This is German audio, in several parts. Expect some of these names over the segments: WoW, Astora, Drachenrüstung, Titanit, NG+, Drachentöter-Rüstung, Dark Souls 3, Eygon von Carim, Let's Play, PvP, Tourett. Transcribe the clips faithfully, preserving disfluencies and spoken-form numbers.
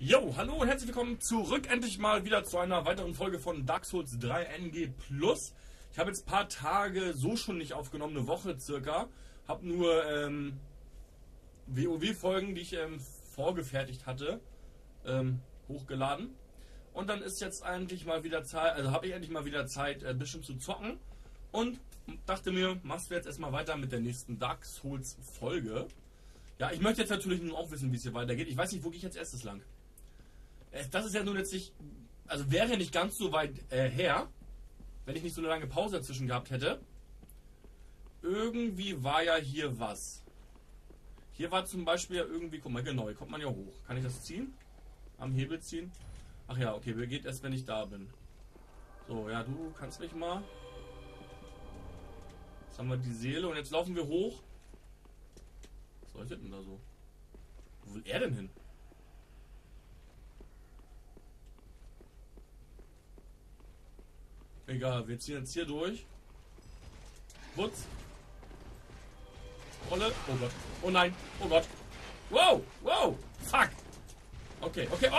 Jo, hallo und herzlich willkommen zurück, endlich mal wieder zu einer weiteren Folge von Dark Souls drei N G plus. Ich habe jetzt ein paar Tage so schon nicht aufgenommen, eine Woche circa. Habe nur ähm, WoW-Folgen, die ich ähm, vorgefertigt hatte, ähm, hochgeladen. Und dann ist jetzt endlich mal wieder Zeit, also habe ich endlich mal wieder Zeit, äh, ein bisschen zu zocken. Und dachte mir, machst du jetzt erstmal weiter mit der nächsten Dark Souls-Folge. Ja, ich möchte jetzt natürlich nun auch wissen, wie es hier weitergeht. Ich weiß nicht, wo gehe ich jetzt erstes lang. Das ist ja nun letztlich, also wäre ja nicht ganz so weit äh, her, wenn ich nicht so eine lange Pause dazwischen gehabt hätte. Irgendwie war ja hier was. Hier war zum Beispiel ja irgendwie, guck mal, genau, hier kommt man ja hoch. Kann ich das ziehen? Am Hebel ziehen? Ach ja, okay, geht erst, wenn ich da bin. So, ja, du kannst mich mal. Jetzt haben wir die Seele und jetzt laufen wir hoch. Was leuchtet denn da so? Wo will er denn hin? Egal, wir ziehen jetzt hier durch. Putz. Rolle. Oh Gott. Oh nein. Oh Gott. Wow. Wow. Fuck. Okay. Okay.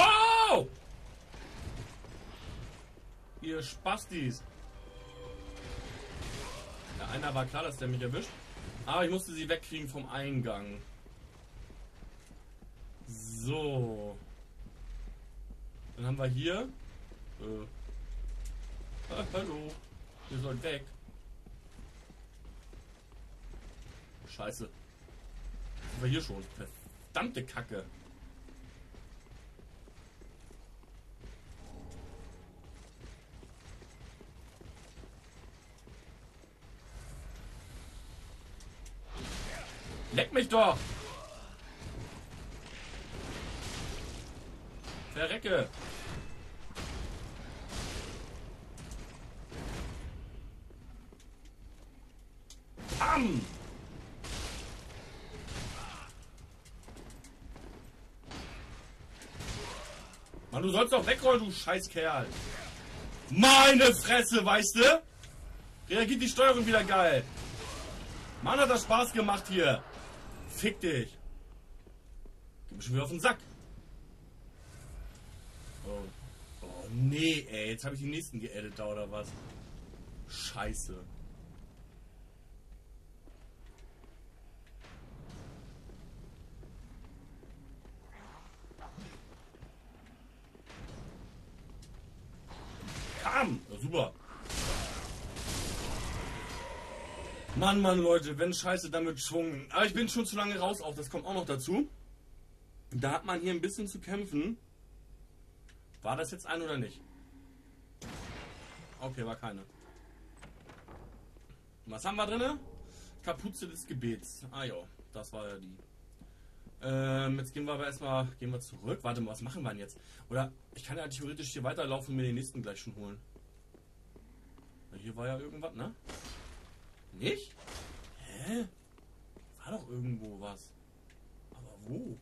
Oh! Ihr Spastis. Ja, einer war klar, dass der mich erwischt. Aber ich musste sie wegkriegen vom Eingang. So. Dann haben wir hier... Äh. Ah, hallo, ihr sollt weg. Scheiße. Sind wir hier schon? Verdammte Kacke. Leck mich doch! Verrecke! Bam! Mann, du sollst doch wegrollen, du Scheißkerl! Meine Fresse, weißt du? Reagiert die Steuerung wieder geil! Mann, hat das Spaß gemacht hier! Fick dich! Gib mir schon wieder auf den Sack! Oh, oh nee, ey. Jetzt habe ich den nächsten geaddet da, oder was? Scheiße. Kam! Ja, super! Mann, Mann, Leute, wenn Scheiße, dann mit Schwung. Aber ich bin schon zu lange raus, auch das kommt auch noch dazu. Da hat man hier ein bisschen zu kämpfen. War das jetzt ein oder nicht? Okay, war keine. Was haben wir drinne? Kapuze des Gebets. Ah ja, das war ja die. Ähm, jetzt gehen wir aber erstmal, gehen wir zurück. Warte mal, was machen wir denn jetzt? Oder ich kann ja theoretisch hier weiterlaufen und mir den nächsten gleich schon holen. Hier war ja irgendwas, ne? Nicht? Hä? War doch irgendwo was. Aber wo?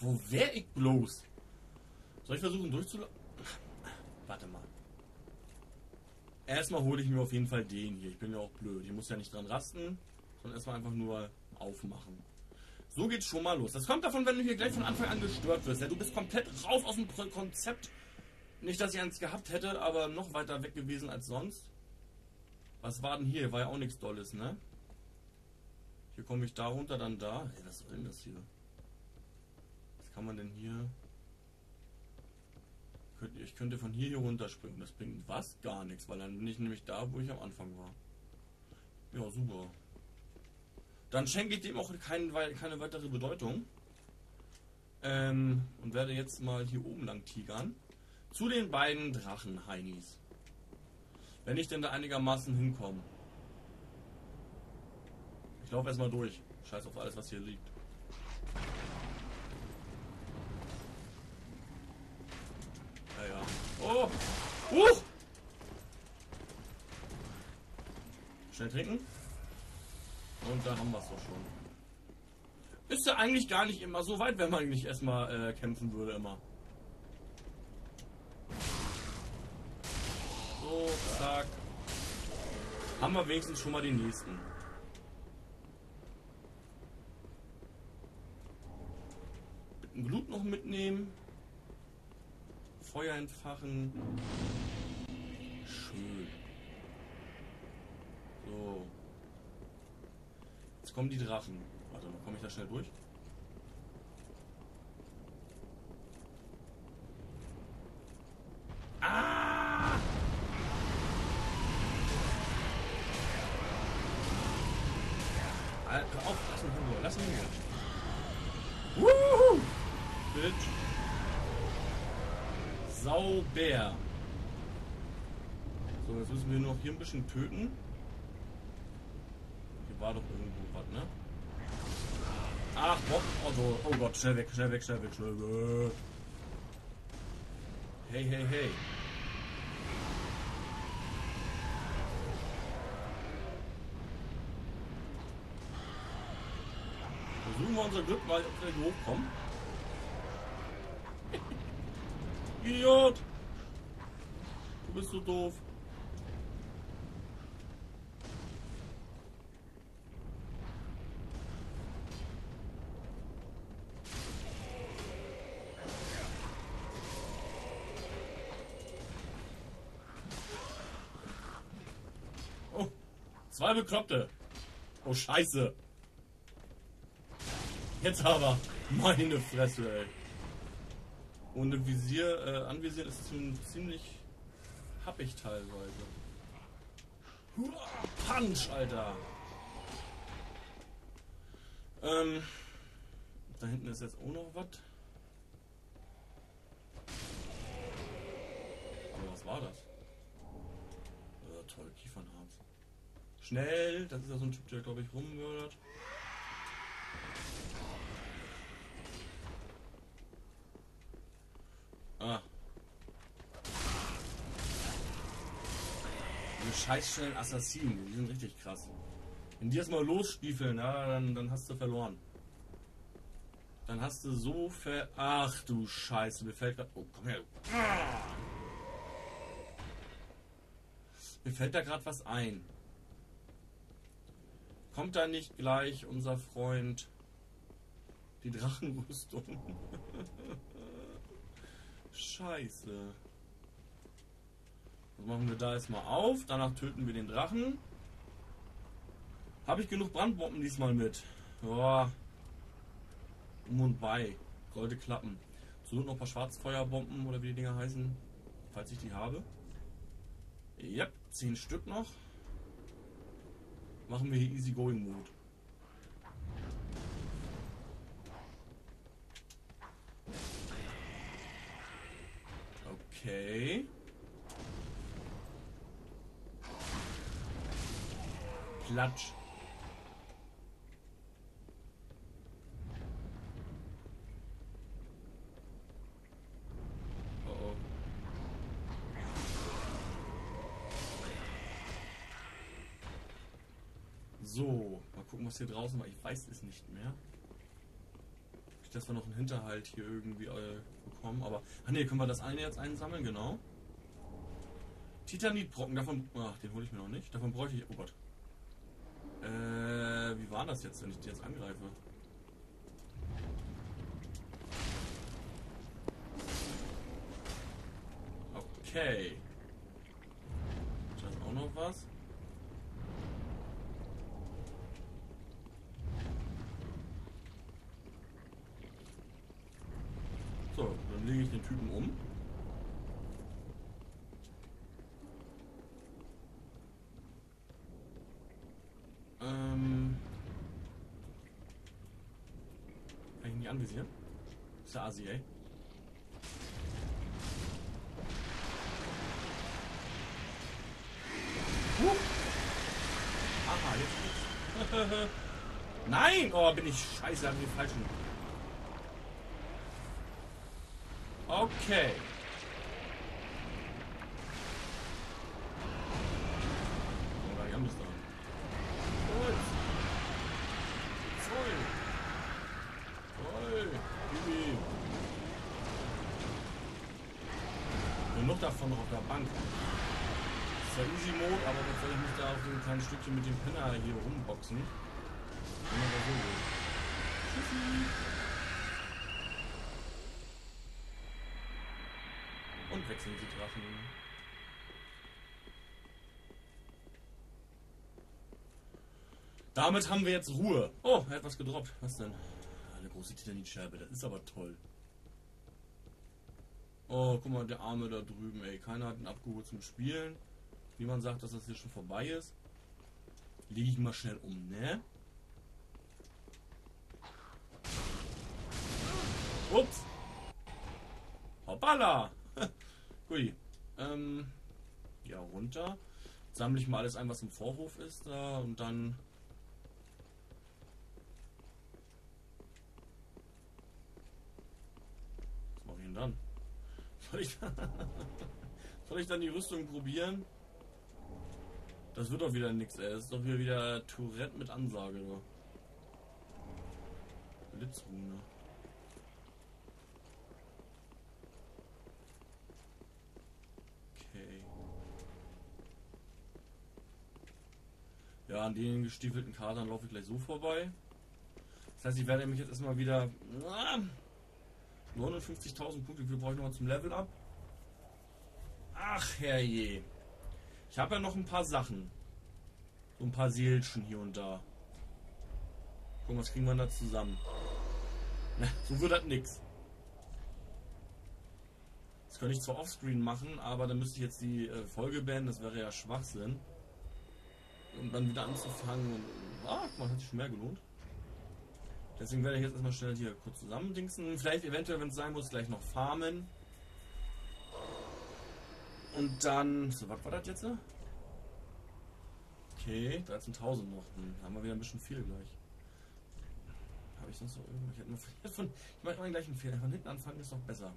Wo wäre ich bloß? Soll ich versuchen durchzulaufen? Warte mal. Erstmal hole ich mir auf jeden Fall den hier. Ich bin ja auch blöd. Ich muss ja nicht dran rasten, sondern erstmal einfach nur aufmachen. So geht's schon mal los. Das kommt davon, wenn du hier gleich von Anfang an gestört wirst. Ja, du bist komplett raus aus dem Konzept. Nicht, dass ich eins gehabt hätte, aber noch weiter weg gewesen als sonst. Was war denn hier? War ja auch nichts Dolles, ne? Hier komme ich da runter, dann da. Ey, was soll denn das hier? Was kann man denn hier? Ich könnte von hier hier runterspringen. Das bringt was? Gar nichts, weil dann bin ich nämlich da, wo ich am Anfang war. Ja, super. Dann schenke ich dem auch kein, keine weitere Bedeutung. Ähm, und werde jetzt mal hier oben lang tigern. Zu den beiden Drachenheinis. Wenn ich denn da einigermaßen hinkomme. Ich laufe erstmal durch. Scheiß auf alles, was hier liegt. Ja, ja. Oh! Uh! Schnell trinken. Und da haben wir es doch schon. Ist ja eigentlich gar nicht immer so weit, wenn man nicht erstmal äh, kämpfen würde immer. So, zack. Haben wir wenigstens schon mal den nächsten. Mit dem Blut noch mitnehmen. Feuer entfachen. Schön. So. Jetzt kommen die Drachen. Warte mal, komme ich da schnell durch? Ah! Alter, hör auf, lass mich in Ruhe, lass mich in Ruhe. Wuhu! Bitch. Sauber. So, jetzt müssen wir noch hier ein bisschen töten. Hier war doch irgendwo was, ne? Ach, Bock. Also, oh Gott, schnell weg, schnell weg, schnell weg, schnell weg. Hey, hey, hey. Versuchen wir unser Glück mal, ob wir hier hochkommen. Idiot! Du bist so doof. Oh, zwei Bekloppte. Oh, Scheiße. Jetzt aber. Meine Fresse, ey. Ohne Visier, äh, anvisieren ist ziemlich happig teilweise. Hua, Punch, Alter! Ähm, da hinten ist jetzt auch noch was. Aber was war das? Oh, toll, Kiefernharz. Schnell! Das ist ja so ein Typ, der, glaube ich, rumwördert. Ah. Diese scheiß schnellen Assassinen, die sind richtig krass. Wenn die erstmal losstiefeln, ja, dann, dann hast du verloren. Dann hast du so ver... Ach du Scheiße, mir fällt gerade... Oh, komm her. Ah. Mir fällt da gerade was ein. Kommt da nicht gleich unser Freund... Die Drachenrüstung... Scheiße. Das machen wir da erstmal auf. Danach töten wir den Drachen. Habe ich genug Brandbomben diesmal mit? Ja. Um und bei. Sollte klappen. So, noch ein paar Schwarzfeuerbomben oder wie die Dinger heißen. Falls ich die habe. Yep, zehn Stück noch. Machen wir hier Easy Going Mode. Okay. Klatsch. Oh oh. So, mal gucken, was hier draußen war. Ich weiß es nicht mehr. Dass wir noch einen Hinterhalt hier irgendwie äh, bekommen, aber... Ah ne, können wir das eine jetzt einsammeln, genau. Titanitbrocken, davon... Ach, den hole ich mir noch nicht. Davon bräuchte ich... Oh Gott. Äh, wie war das jetzt, wenn ich die jetzt angreife? Okay. Da ist auch noch was. So, dann lege ich den Typen um. Ähm. Kann ich nicht anvisieren? Ist der Asi, ey. Huh. Aha, jetzt geht's. Nein! Oh, bin ich scheiße, hab ich den falschen. Okay. Oh, da haben wir es da. Voll. Voll. Voll. Genug davon noch auf der Bank. Das ist ja Easy Mode, aber jetzt soll ich mich da auf so ein kleines Stückchen mit dem Penner hier rumboxen. Wenn man da so will. Tschüssi. Rüstung wechseln, die Drachen. Damit haben wir jetzt Ruhe. Oh, er hat was gedroppt. Was denn? Eine große Titanitscheibe, das ist aber toll. Oh, guck mal, der Arme da drüben, ey. Keiner hat ihn abgeholt zum Spielen. Wie man sagt, dass das hier schon vorbei ist. Lege ich ihn mal schnell um, ne? Ups! Hoppala! Gut. Ähm, ja, runter. Jetzt sammle ich mal alles ein, was im Vorhof ist da und dann. Was mache ich denn dann? Soll ich dann, soll ich dann die Rüstung probieren? Das wird doch wieder nichts, ey. Das ist doch hier wieder Tourette mit Ansage, du. Blitzrune. Okay. Ja, an den gestiefelten Kadern laufe ich gleich so vorbei. Das heißt, ich werde mich jetzt erstmal wieder. neunundfünfzigtausend Punkte, wie viel brauche ich nochmal zum Level up? Ach, herrje. Ich habe ja noch ein paar Sachen. So ein paar Seelchen hier und da. Guck mal, was kriegen wir da zusammen? Na, so wird das nix. Das könnte ich zwar offscreen machen, aber dann müsste ich jetzt die äh, Folge beenden, das wäre ja Schwachsinn. Und dann wieder anzufangen und. Ah, guck mal, hat sich schon mehr gelohnt. Deswegen werde ich jetzt erstmal schnell hier kurz zusammendingsen. Vielleicht eventuell, wenn es sein muss, gleich noch farmen. Und dann. So, was war das jetzt? Okay, dreizehntausend noch. Hm, haben wir wieder ein bisschen viel gleich. Habe ich sonst noch irgendwas? Ich hätte mal von. Ich mache immer den gleichen Fehler. Von hinten anfangen ist noch besser.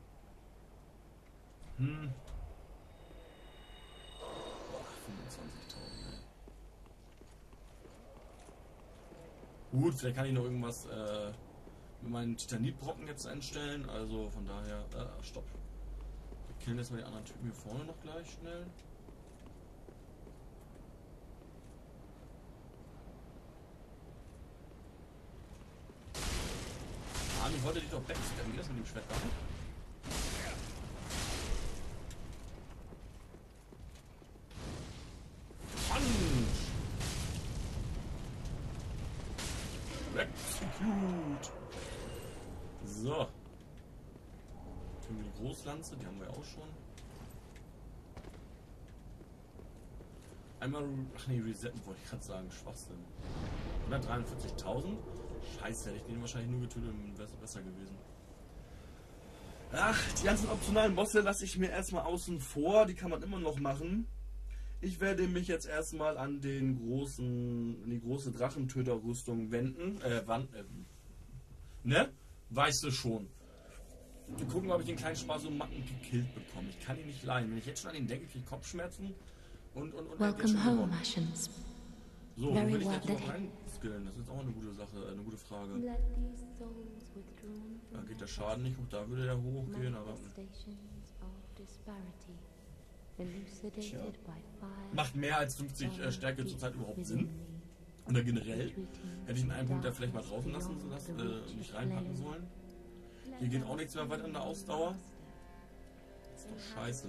Hm. Boah, fünfundzwanzigtausend, ey. Gut, vielleicht kann ich noch irgendwas äh, mit meinen Titanitbrocken jetzt einstellen. Also von daher. Äh, stopp. Wir killen jetzt mal die anderen Typen hier vorne noch gleich schnell. Ah, ich wollte dich doch backstabben. Wie ist mit dem Schwert rein? Gut. So. Können wir die Großlanze, die haben wir auch schon. Einmal, ach nee, resetten wollte ich gerade sagen, Schwachsinn. hundertdreiundvierzigtausend? Scheiße, hätte ich den wahrscheinlich nur getötet, wäre es besser gewesen. Ach, die ganzen optionalen Bosse lasse ich mir erstmal außen vor, die kann man immer noch machen. Ich werde mich jetzt erstmal an den großen, an die große Drachentöter-Rüstung wenden. Äh, wann, äh, ne? Weißt du schon. Wir gucken, ob ich den kleinen Spaß so Macken gekillt bekomme. Ich kann ihn nicht leiden. Wenn ich jetzt schon an ihn denke, kriege ich Kopfschmerzen und, und, und. Welcome home, Martians. So, wo will ich jetzt noch reinskillen? Das ist auch eine gute Sache, eine gute Frage. Da geht der Schaden nicht hoch, da würde der hochgehen, aber. Tja. Macht mehr als fünfzig äh, Stärke zurzeit überhaupt Sinn? Oder generell? Hätte ich in einem Punkt da vielleicht mal draußen lassen sollen, äh, nicht reinpacken sollen. Hier geht auch nichts mehr weiter an der Ausdauer. Das ist doch scheiße.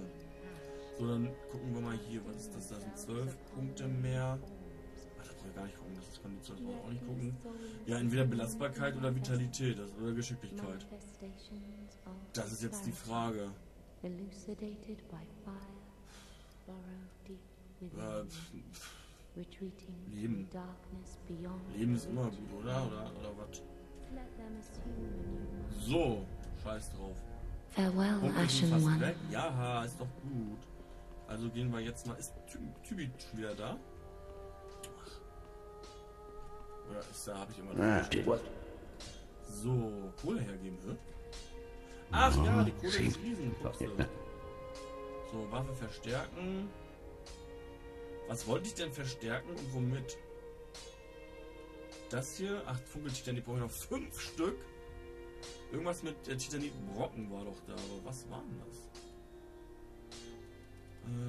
So, dann gucken wir mal hier. Was ist das? Da sind zwölf Punkte mehr. Ach, das brauche ich gar nicht gucken. Das kann ich auch nicht gucken. Ja, entweder Belastbarkeit oder Vitalität das, oder Geschicklichkeit. Das ist jetzt die Frage. Äh, pf, pf. Leben. Leben ist immer gut, oder? Oder, oder was? So, scheiß drauf. Farewell, Ashen One. Ja, ist doch gut. Also gehen wir jetzt mal. Ist Tybi wieder da? Oder ist da, habe ich immer noch. So, Kohle hergeben, ne? Ach ja, die Kohle ist riesen. So, Waffe verstärken. Was wollte ich denn verstärken und womit? Das hier? Ach, Funkeltitanit brauche ich noch fünf Stück. Irgendwas mit äh, Titanitbrocken war doch da, aber was war denn das?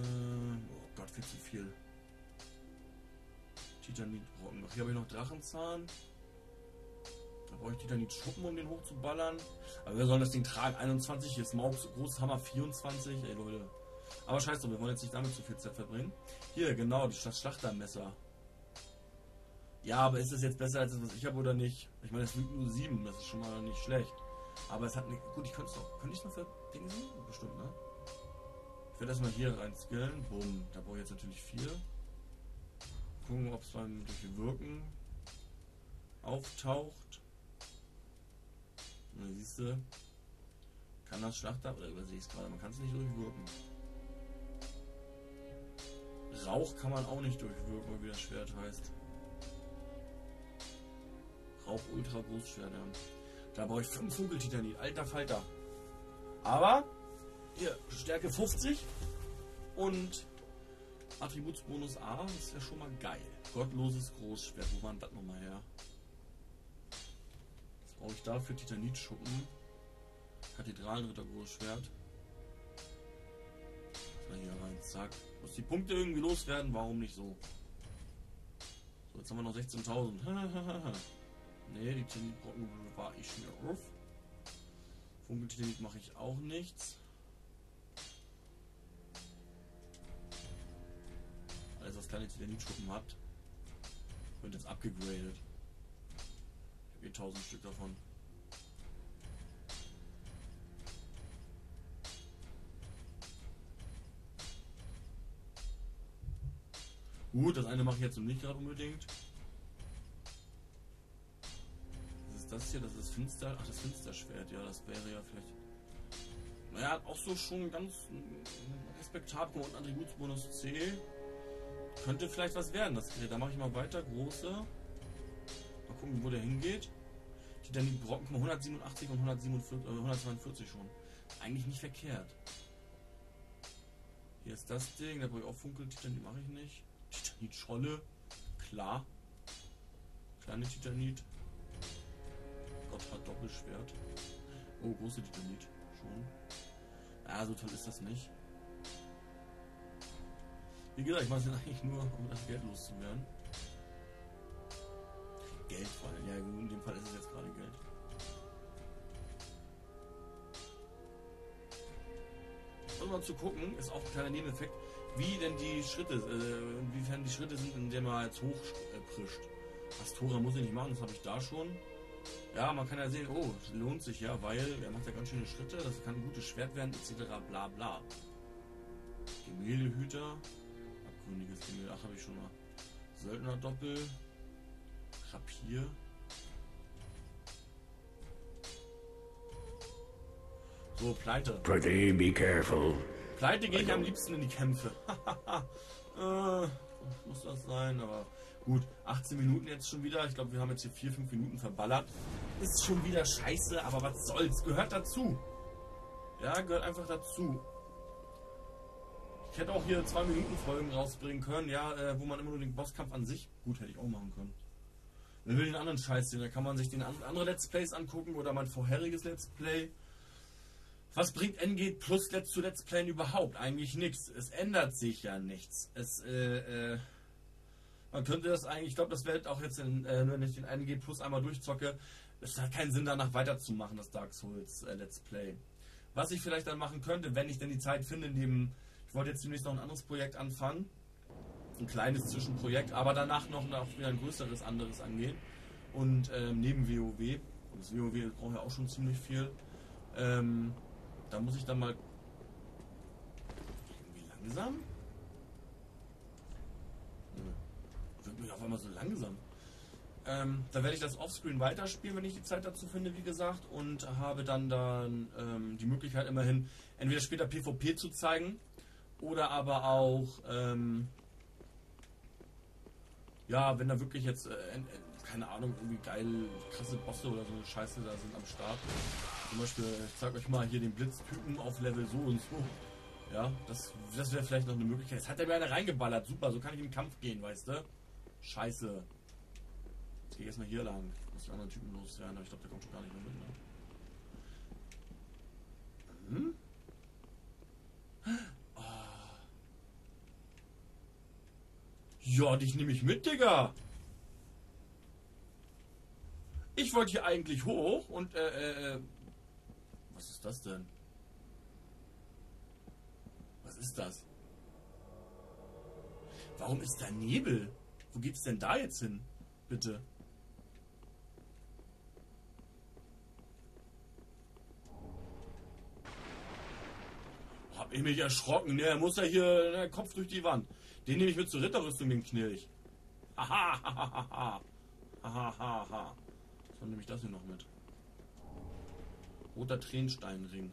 Ähm, oh Gott, viel zu viel. Titanitbrocken. Ach, hier habe ich noch Drachenzahn. Da brauche ich die dann die Schuppen, um den hochzuballern. Aber wir sollen das Ding tragen. einundzwanzig, jetzt Maups, Großhammer vierundzwanzig. Ey, Leute. Aber scheiß drauf, wir wollen jetzt nicht damit zu viel Zeit verbringen. Hier, genau, das Schlachtermesser. Ja, aber ist das jetzt besser als das, was ich habe, oder nicht? Ich meine, es liegt nur sieben, das ist schon mal nicht schlecht. Aber es hat eine... Gut, ich könnte es noch... Könnte ich es noch für Dinge sehen? Bestimmt, ne? Ich werde das mal hier rein skillen. Bumm, da brauche ich jetzt natürlich vier. Gucken, ob es beim Durchwirken auftaucht. Na, siehst du, kann das Schlachter... Oder übersehe ich es gerade? Man kann es nicht durchwirken. Rauch kann man auch nicht durchwirken, wie das Schwert heißt. Rauch Ultra Großschwert, ja. Da brauche ich fünf Vogeltitanit. Alter Falter. Aber... Hier, Stärke fünfzig und Attributsbonus A, das ist ja schon mal geil. Gottloses Großschwert, wo war denn das nochmal her? Was brauche ich da für Titanitschuppen? Kathedralenritter Großschwert. Mal hier rein, zack. Muss die Punkte irgendwie loswerden, warum nicht so? So, jetzt haben wir noch sechzehntausend. Ne, die Titanitbrocken war ich schon wieder auf. Funkeltitanit mache ich auch nichts. Alles, was kleine Titanitschuppen hat, wird jetzt abgegradet. Ich habe hier tausend Stück davon. Gut, das eine mache ich jetzt nicht gerade unbedingt. Das ist das hier, das ist Finster. Ach, das Finsterschwert, ja, das wäre ja vielleicht. Naja, hat auch so schon ganz respektabel und Attributsbonus C. Könnte vielleicht was werden, das Gerät. Da mache ich mal weiter. Große. Mal gucken, wo der hingeht. Die dann die Brocken hundertsiebenundachtzig und hundertsiebenundvierzig, äh, hundertzweiundvierzig schon. Eigentlich nicht verkehrt. Hier ist das Ding. Da brauche ich auch Funkeltitanit, die mache ich nicht. Titanitscholle. Klar. Kleine Titanit. Gott hat Doppelschwert. Oh, große Titanit. Schon. Ah, so toll ist das nicht. Wie gesagt, ich mache es ja eigentlich nur, um das Geld loszuwerden. Geld vor allem. Ja gut, in dem Fall ist es jetzt gerade Geld. Und mal zu gucken, ist auch ein kleiner Nebeneffekt, wie denn die Schritte, äh, inwiefern die Schritte sind, indem man jetzt hochprischt. Äh, Astora muss ich nicht machen, das habe ich da schon. Ja, man kann ja sehen, oh, lohnt sich ja, weil er macht ja ganz schöne Schritte, das kann ein gutes Schwert werden, et cetera bla bla. Gemäldehüter. Abgründiges Gemälde. Ach, habe ich schon mal. Söldner Doppel. Rapier. So, Pleite. Pretty, be careful. Pleite gehe ich am liebsten in die Kämpfe. äh, muss das sein, aber gut. achtzehn Minuten jetzt schon wieder. Ich glaube, wir haben jetzt hier vier, fünf Minuten verballert. Ist schon wieder scheiße, aber was soll's. Gehört dazu. Ja, gehört einfach dazu. Ich hätte auch hier zwei Minuten Folgen rausbringen können, ja, äh, wo man immer nur den Bosskampf an sich, gut, hätte ich auch machen können. Wer will den anderen Scheiß sehen, da kann man sich den an, anderen Let's Plays angucken oder mein vorheriges Let's Play. Was bringt N G plus Let's zu Let's Playen überhaupt? Eigentlich nichts. Es ändert sich ja nichts. Es, äh, äh, man könnte das eigentlich, ich glaube, das wäre auch jetzt, in, äh, wenn ich den N G plus einmal durchzocke, es hat keinen Sinn danach weiterzumachen, das Dark Souls äh, Let's Play. Was ich vielleicht dann machen könnte, wenn ich denn die Zeit finde, neben... Ich wollte jetzt demnächst noch ein anderes Projekt anfangen. Ein kleines Zwischenprojekt, aber danach noch wieder ein größeres anderes angehen. Und ähm, neben WoW, und das WoW braucht ja auch schon ziemlich viel, ähm, da muss ich dann mal irgendwie langsam. Hm. Wird mir auf einmal so langsam. Ähm, da werde ich das Offscreen weiterspielen, wenn ich die Zeit dazu finde, wie gesagt, und habe dann, dann ähm, die Möglichkeit immerhin, entweder später PvP zu zeigen, oder aber auch, ähm, ja, wenn da wirklich jetzt, äh, keine Ahnung, irgendwie geil, krasse Bosse oder so eine Scheiße da sind am Start. Zum Beispiel, ich zeig euch mal hier den Blitztypen auf Level so und so. Ja, das, das wäre vielleicht noch eine Möglichkeit. Jetzt hat er mir einer reingeballert, super, so kann ich in den Kampf gehen, weißt du? Scheiße. Jetzt gehe ich erstmal hier lang. Muss die anderen Typen loswerden, aber ich glaube, der kommt schon gar nicht mehr mit, ne? Hm? Ja, dich nehme ich mit, Digga. Ich Ursprünglich wollte ich eigentlich hoch und äh, äh, was ist das denn? Was ist das? Warum ist da Nebel? Wo geht's denn da jetzt hin? Bitte. Hab ich mich erschrocken. Ne, muss ja hier der Kopf durch die Wand. Den nehme ich mit zur Ritterrüstung, den Knirch. Haha, haha, haha, haha. So, nehme ich das hier noch mit. Roter Tränensteinring.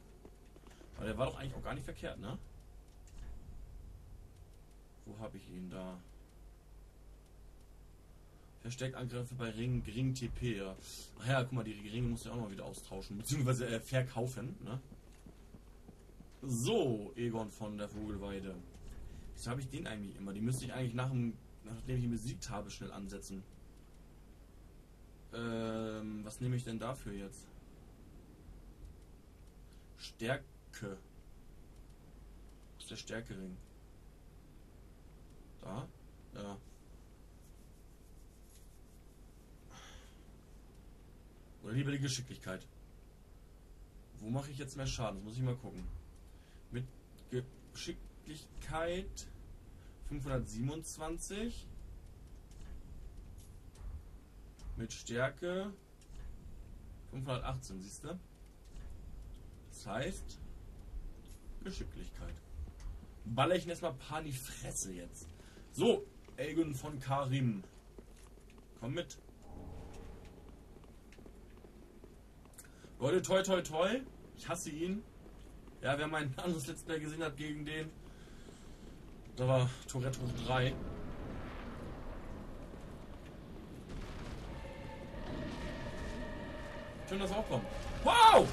Aber der war doch eigentlich auch gar nicht verkehrt, ne? Wo habe ich ihn da? Versteckangriffe bei Ringen, geringen T P. Ja. Ach ja, guck mal, die Ringe muss ich auch mal wieder austauschen. Beziehungsweise äh, verkaufen, ne? So, Eygon von der Vogelweide. Wieso habe ich den eigentlich immer? Die müsste ich eigentlich nach dem, nachdem ich ihn besiegt habe, schnell ansetzen. Ähm, was nehme ich denn dafür jetzt? Stärke. Wo ist der Stärkering? Da? Ja. Oder lieber die Geschicklichkeit. Wo mache ich jetzt mehr Schaden? Das muss ich mal gucken. Mit Geschicklichkeit fünfhundertsiebenundzwanzig. Mit Stärke fünfhundertachtzehn, siehst du? Das heißt Geschicklichkeit. Baller ich erstmal paar in die Fresse jetzt. So, Eygon von Carim. Komm mit. Leute, toi toi toi. Ich hasse ihn. Ja, wer mein anderes Let's Play gesehen hat gegen den. Da war Tourette hoch drei. Schön, dass er auch kommt. Wow!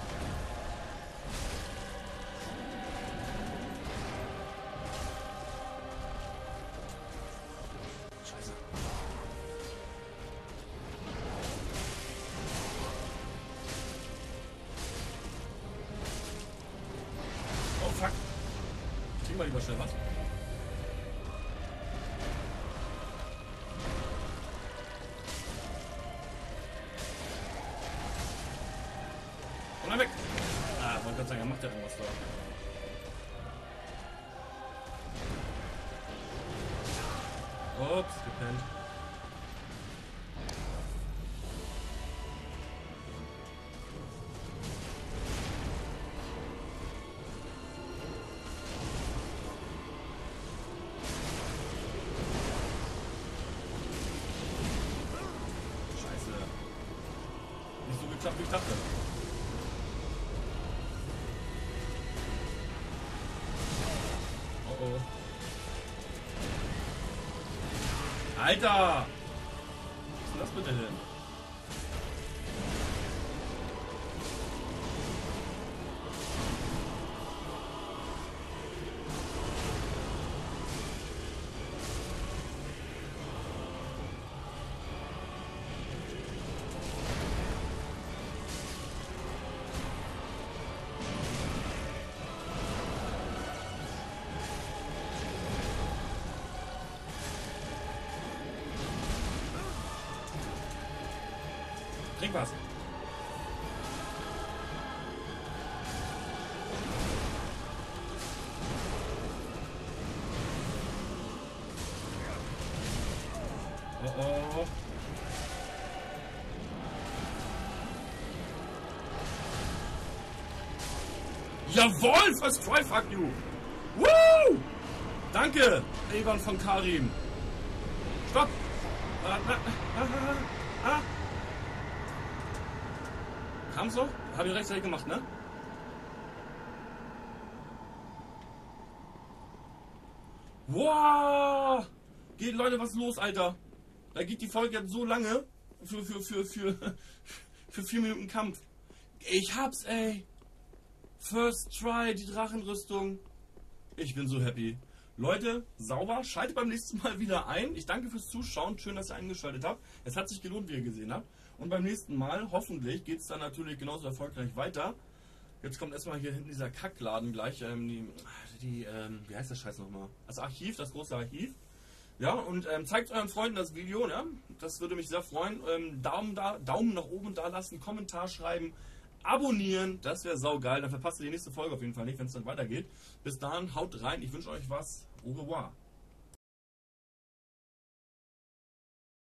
Mal lieber schnell was. Und dann weg. Ah, wollte gerade sagen, er macht ja irgendwas da. Ups, gepennt. Wie ich dachte. Oh oh. Alter! Was ist denn das bitte hin? Trink was. Oh oh. Jawohl, first try, fuck you. Woo! Danke, Eygon von Carim. Stopp. Ah, ah, ah, ah, ah. Kam's noch? Hab ich rechtzeitig gemacht, ne? Wow! Geht, Leute, was los, Alter? Da geht die Folge jetzt so lange für, für, für, für, für vier Minuten Kampf. Ich hab's, ey! First try, die Drachenrüstung. Ich bin so happy. Leute, sauber, schaltet beim nächsten Mal wieder ein. Ich danke fürs Zuschauen. Schön, dass ihr eingeschaltet habt. Es hat sich gelohnt, wie ihr gesehen habt. Und beim nächsten Mal, hoffentlich, geht es dann natürlich genauso erfolgreich weiter. Jetzt kommt erstmal hier hinten dieser Kackladen gleich. Ähm, die, die ähm, wie heißt der Scheiß nochmal? Das Archiv, das große Archiv. Ja, und ähm, zeigt euren Freunden das Video, ne? Das würde mich sehr freuen. Ähm, Daumen, da, Daumen nach oben da lassen, Kommentar schreiben, abonnieren, das wäre saugeil. Dann verpasst ihr die nächste Folge auf jeden Fall nicht, wenn es dann weitergeht. Bis dahin, haut rein, ich wünsche euch was. Au revoir.